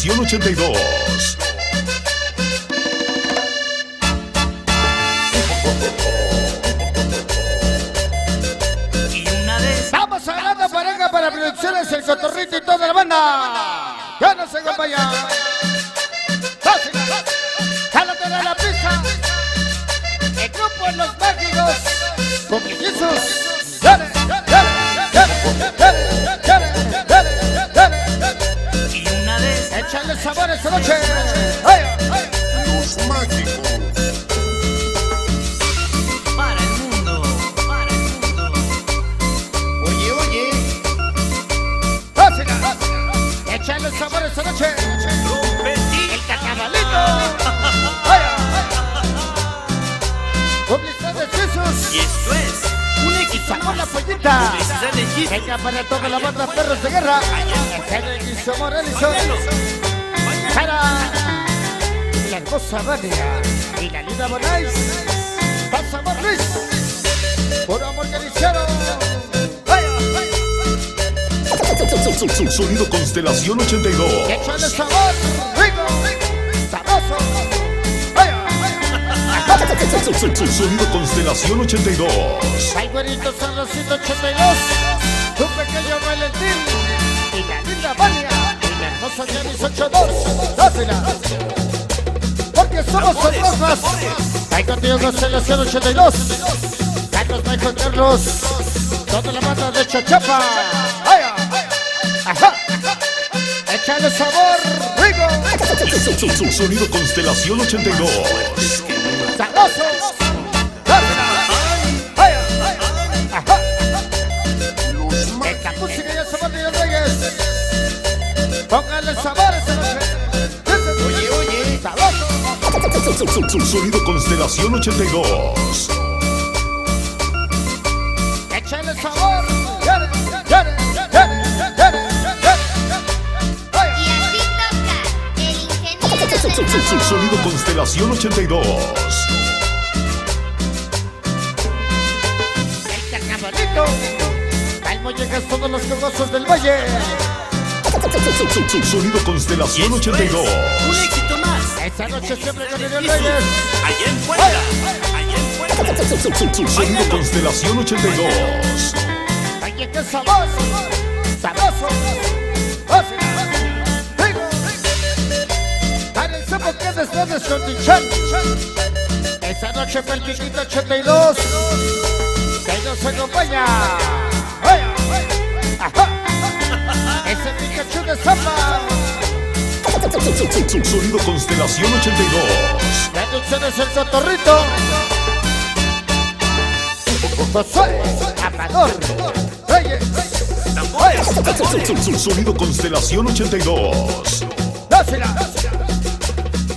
Constelación 82. Y una vez... Vamos a la pareja para producciones El Cotorrito y toda la banda. Ya no se acompaña. Jálate de la pista. El grupo Los Mágicos. Con Jesús. Dale, dale, dale, dale, dale, dale, dale. Y una vez. Échale sabor esta noche. Los Mágicos. Sabor esta noche, el cacabalito, publicidades Jesús, y esto es un equipo la pollita, venga para toda la banda perros de guerra, Félix Moralizón, para la hermosa Vania y la linda Bonais, pasamos Luis, por amor que hicieron. Sonido Constelación 82. ¡Échale sabor! ¡Rico! ¡Sabroso! ¡Vaya! Sonido Constelación 82. ¡Ay, güerito sabrosito 82! ¡Tu pequeño Valentín! ¡Y la linda Vania! ¡Y la hermosa Janis 82! ¡Dásela! ¡Porque somos sabrosas! ¡Ay, contigo Constelación 82! ¡Carlos, Michael, Carlos! ¡Toda la banda de Chachapa! ¡Vaya! Ajá. Échale sabor, rico. Sonido Constelación 82. Sabroso. Ajá. Esta música ya se va de Reyes. Póngale sabor esta noche. Oye, oye. Sabroso. Sonido Constelación 82. Échale sabor. Sonido Constelación 82. El carnavalito. Calmo llegas todos los cogosos del valle. Sonido Constelación 82. Un éxito más. Esta noche siempre con el Reyes. Allá en Puebla. Allá en Puebla. Sonido Constelación 82. Ay, qué sabor. Sabroso. Porque después de Sotichán esta noche fue el Chiquito 82 que nos acompaña. Ese Pikachu de Zapa. Sonido Constelación 82. Reducciones El Cotorrito. Josué Amador Reyes. Sonido Constelación 82. Dásela.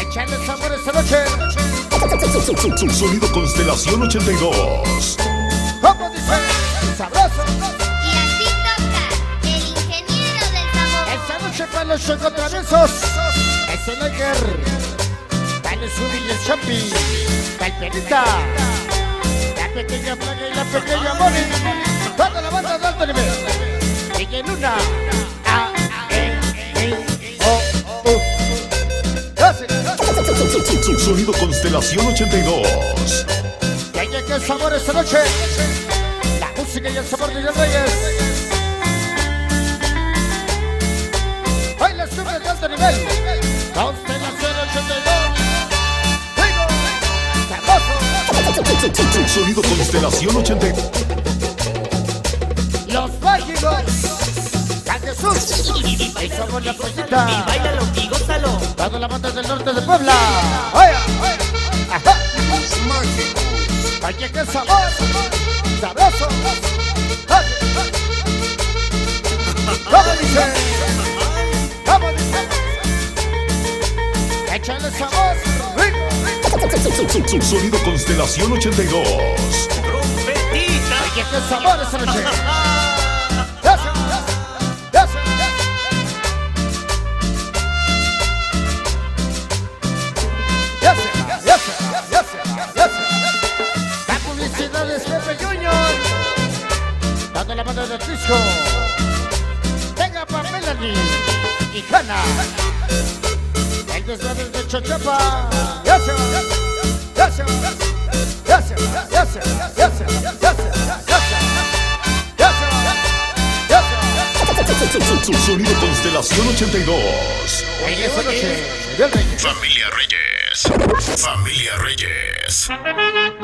échale sabor esta noche. Sonido Constelación 82. ¿Cómo dice? Sabroso. Y así toca el ingeniero del sabor. Esta noche para los chocotravesos es el Lager. Dale su y el Champi. Calperita. La pequeña Plaga y la pequeña Moni. Toda la banda dando nivel. Y en una Sonido Constelación 82. Que haya que el sabor esta noche. La música y el sabor de los Reyes. Hoy les sube de alto nivel. Constelación 82. ¡Rico! ¡Sabroso! Sonido Constelación 82. Los Mágicos. Jesús, y somos la pollita. Báilalo y gózalo. Toda la banda del norte de Puebla. Oiga, ajá. Oye, qué sabor. Sabroso. ¿Cómo dice? ¿Cómo dice? Échale sabor. Rico. Sonido Constelación 82. ¡Trompetita! ¡Oye, qué sabor esa noche! Dando la mano de Trisco, venga pa' Melanie y Hanna, el desmadre de Chachapa. Ya se va, ya se va, ya se va, ya se va, ya se va, ya se va, ya se va. Sonido Constelación 82. En esa noche, familia Reyes. Familia Reyes.